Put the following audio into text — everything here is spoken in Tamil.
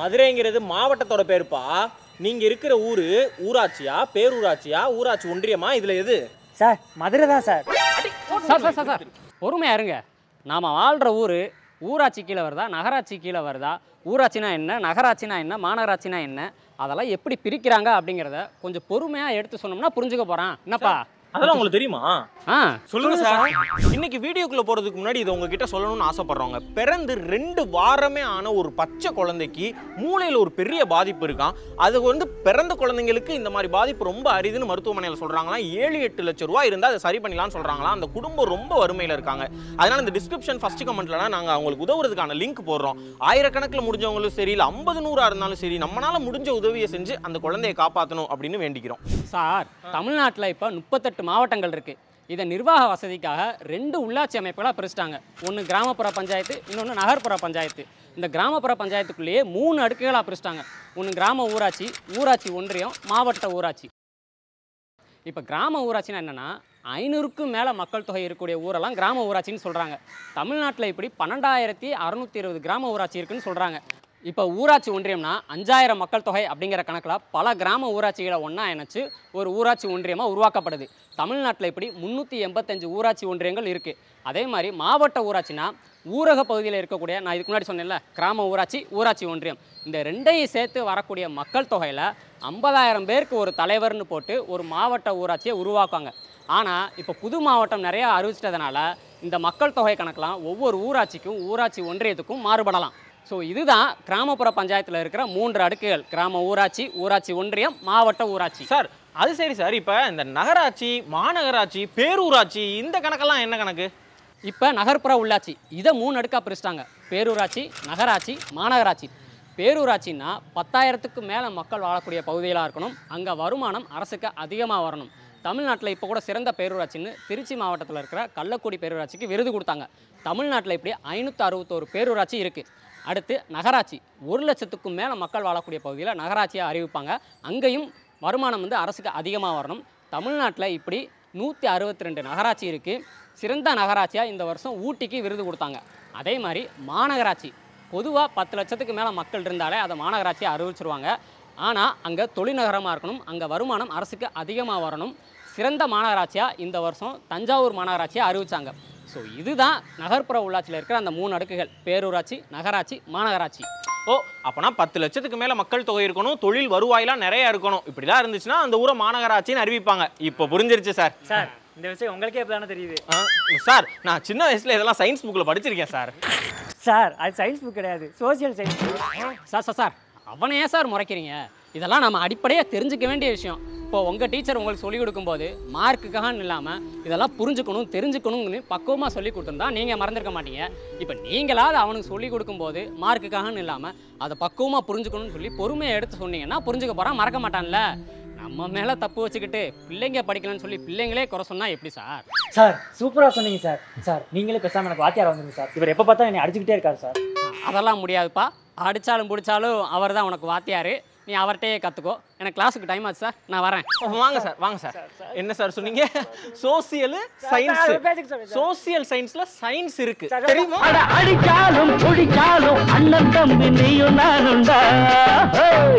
மதுரைங்கிறது மாவட்டத்தோட பேருப்பா. நீங்க இருக்கிற ஊரு ஊராட்சியா, பேரூராட்சியா, ஊராட்சி ஒன்றியமா, இதுல எது? சார் மதுரை தான் sir. Sir sir sir sir பொறுமையா இருங்க. நாம வாழ்ற ஊரு ஊராட்சி கீழே வருதா, நகராட்சி கீழே வருதா? ஊராட்சினா என்ன, நகராட்சினா என்ன, மாநகராட்சினா என்ன, அதெல்லாம் எப்படி பிரிக்கிறாங்க அப்படிங்கிறத கொஞ்சம் பொறுமையா எடுத்து சொன்னோம்னா புரிஞ்சுக்க போறான். என்னப்பா அதெல்லாம் உங்களுக்கு தெரியுமா? சொல்லுங்க சார். இன்னைக்கு வீடியோக்குள்ள போறதுக்கு முன்னாடி இதை உங்ககிட்ட சொல்லணும்னு ஆசைப்படுறவங்க, பிறந்து 2 வாரமே ஆன ஒரு பச்சை குழந்தைக்கு மூளையில் ஒரு பெரிய பாதிப்பு இருக்கான். அது வந்து பிறந்த குழந்தைங்களுக்கு இந்த மாதிரி பாதிப்பு ரொம்ப அரிதுன்னு மருத்துவமனையில் சொல்றாங்களா. 7-8 லட்சம் ரூபாய் இருந்தால் அதை சரி பண்ணிடலாம்னு சொல்றாங்களா. அந்த குடும்பம் ரொம்ப வறுமையில் இருக்காங்க. அதனால இந்த டிஸ்கிரிப்ஷன் ஃபர்ஸ்ட் கமெண்ட்லனா நாங்கள் அவங்களுக்கு உதவுறதுக்கான லிங்க் போடுறோம். ஆயிரக்கணக்கில் முடிஞ்சவங்களும் சரி, இல்லை 50-100 இருந்தாலும் சரி, நம்மளால முடிஞ்ச உதவியை செஞ்சு அந்த குழந்தையை காப்பாற்றணும் அப்படின்னு வேண்டிக்கிறோம். சார் தமிழ்நாட்டில் இப்போ 38 மாவட்டங்கள் இருக்கு. இதை நிர்வாக வசதிக்காக 2 உள்ளாட்சி அமைப்புகளாக பிரிச்சிட்டாங்க. ஒன்று கிராமப்புற பஞ்சாயத்து, இன்னொன்று நகர்ப்புற பஞ்சாயத்து. இந்த கிராமப்புற பஞ்சாயத்துக்குள்ளேயே 3 அடுக்குகளாக பிரிச்சிட்டாங்க. ஒன்று கிராம ஊராட்சி, ஊராட்சி ஒன்றியம், மாவட்ட ஊராட்சி. இப்போ கிராம ஊராட்சின்னா என்னென்னா 500க்கும் மேலே மக்கள் தொகை இருக்கக்கூடிய ஊரெல்லாம் கிராம ஊராட்சின்னு சொல்கிறாங்க. தமிழ்நாட்டில் இப்படி 12,620 கிராம ஊராட்சி இருக்குன்னு சொல்கிறாங்க. இப்போ ஊராட்சி ஒன்றியம்னா 5000 மக்கள் தொகை அப்படிங்கிற கணக்கில் பல கிராம ஊராட்சிகளை ஒன்றா இணைச்சு ஒரு ஊராட்சி ஒன்றியமாக உருவாக்கப்படுது. தமிழ்நாட்டில் இப்படி 385 ஊராட்சி ஒன்றியங்கள் இருக்குது. அதே மாதிரி மாவட்ட ஊராட்சினா ஊரக பகுதியில் இருக்கக்கூடிய, நான் இதுக்கு முன்னாடி சொன்னேன்ல, கிராம ஊராட்சி, ஊராட்சி ஒன்றியம், இந்த ரெண்டையும் சேர்த்து வரக்கூடிய மக்கள் தொகையில் 50,000 பேருக்கு ஒரு தலைவர்னு போட்டு ஒரு மாவட்ட ஊராட்சியை உருவாக்குவாங்க. ஆனால் இப்போ புது மாவட்டம் நிறையா அறிவிச்சிட்டதுனால இந்த மக்கள் தொகை கணக்கெலாம் ஒவ்வொரு ஊராட்சிக்கும் ஊராட்சி ஒன்றியத்துக்கும் மாறுபடலாம். ஸோ இதுதான் கிராமப்புற பஞ்சாயத்தில் இருக்கிற 3 அடுக்குகள்: கிராம ஊராட்சி, ஊராட்சி ஒன்றியம், மாவட்ட ஊராட்சி. சார் அது சரி சார், இப்போ இந்த நகராட்சி, மாநகராட்சி, பேரூராட்சி இந்த கணக்கெல்லாம் என்ன கணக்கு? இப்போ நகர்ப்புற உள்ளாட்சி இதை 3 அடுக்காக பிரிச்சிட்டாங்க: பேரூராட்சி, நகராட்சி, மாநகராட்சி. பேரூராட்சின்னா 10,000க்கு மேலே மக்கள் வாழக்கூடிய பகுதிகளாக இருக்கணும். அங்கே வருமானம் அரசுக்கு அதிகமாக வரணும். தமிழ்நாட்டில் இப்போ கூட சிறந்த பேரூராட்சின்னு திருச்சி மாவட்டத்தில் இருக்கிற கள்ளக்குடி பேரூராட்சிக்கு விருது கொடுத்தாங்க. தமிழ்நாட்டில் இப்படி 561 பேரூராட்சி இருக்குது. அடுத்து நகராட்சி, 1 லட்சத்துக்கும் மேலே மக்கள் வாழக்கூடிய பகுதியில் நகராட்சியாக அறிவிப்பாங்க. அங்கேயும் வருமானம் வந்து அரசுக்கு அதிகமாக வரணும். தமிழ்நாட்டில் இப்படி 162 நகராட்சி இருக்குது. சிறந்த நகராட்சியாக இந்த வருஷம் ஊட்டிக்கு விருது கொடுத்தாங்க. அதே மாதிரி மாநகராட்சி, பொதுவாக 10 லட்சத்துக்கு மேலே மக்கள் இருந்தாலே அதை மாநகராட்சியாக அறிவிச்சிருவாங்க. ஆனால் அங்கே தொழில்நகரமாக இருக்கணும், அங்கே வருமானம் அரசுக்கு அதிகமாக வரணும். சிறந்த மாநகராட்சியாக இந்த வருஷம் தஞ்சாவூர் மாநகராட்சியாக அறிவித்தாங்க. ஸோ இதுதான் நகர்ப்புற உள்ளாட்சியில் இருக்கிற அந்த 3 அடுக்குகள்: பேரூராட்சி, நகராட்சி, மாநகராட்சி. ஓ, அப்போனா 10 லட்சத்துக்கு மேலே மக்கள் தொகை இருக்கணும், தொழில் வருவாயெலாம் நிறையா இருக்கணும். இப்படிலாம் இருந்துச்சுன்னா அந்த ஊரை மாநகராட்சின்னு அறிவிப்பாங்க. இப்போ புரிஞ்சிருச்சு சார். சார் இந்த விஷயம் உங்களுக்கே இப்போ தானே தெரியுது. சார் நான் சின்ன வயசில் இதெல்லாம் சயின்ஸ் புக்கில் படிச்சிருக்கேன் சார். சார் அது சயின்ஸ் புக் கிடையாது, social science book. Sir sir sir அவனை ஏன் சார் முறைக்கிறீங்க? இதெல்லாம் நம்ம அடிப்படையாக தெரிஞ்சுக்க வேண்டிய விஷயம். இப்போ உங்கள் டீச்சர் உங்களுக்கு சொல்லிக் கொடுக்கும்போது மார்க்குக்காகன்னு இல்லாமல் இதெல்லாம் புரிஞ்சுக்கணும், தெரிஞ்சுக்கணும்னு பக்குவமாக சொல்லிக் கொடுத்துருந்தா நீங்கள் மறந்துருக்க மாட்டீங்க. இப்போ நீங்களாவது அவனுக்கு சொல்லிக் கொடுக்கும்போது மார்க்குக்காகன்னு இல்லாமல் அதை பக்குவமாக புரிஞ்சுக்கணும்னு சொல்லி பொறுமையை எடுத்து சொன்னீங்கன்னா புரிஞ்சுக்க போகிறான், மறக்க மாட்டான்ல. நம்ம மேலே தப்பு வச்சுக்கிட்டு பிள்ளைங்க படிக்கலன்னு சொல்லி பிள்ளைங்களே குறை சொன்னால் எப்படி சார்? சார் சூப்பராக சொன்னீங்க சார். சார் நீங்களே பேசாமல் எனக்கு வாத்தியார் வந்துருங்க சார். இவர் எப்போ பார்த்தா என்னை அடிச்சுக்கிட்டே இருக்காரு சார். அதெல்லாம் முடியாதுப்பா. அடித்தாலும் பிடிச்சாலும் அவர் தான் உனக்கு வாத்தியார். நீ அவர்கிட்டயே கற்றுக்கோ. எனக்கு கிளாஸுக்கு டைம் ஆச்சு சார், நான் வரேன். வாங்க சார், வாங்க சார். என்ன சார் சொன்னீங்க? Social science. சோசியல் சயின்ஸில் சயின்ஸ் இருக்குது தெரியுமா? அடிச்சாலும் பிடிச்சாலும் அண்ணன் தம்பி நீயும் நானும்டா.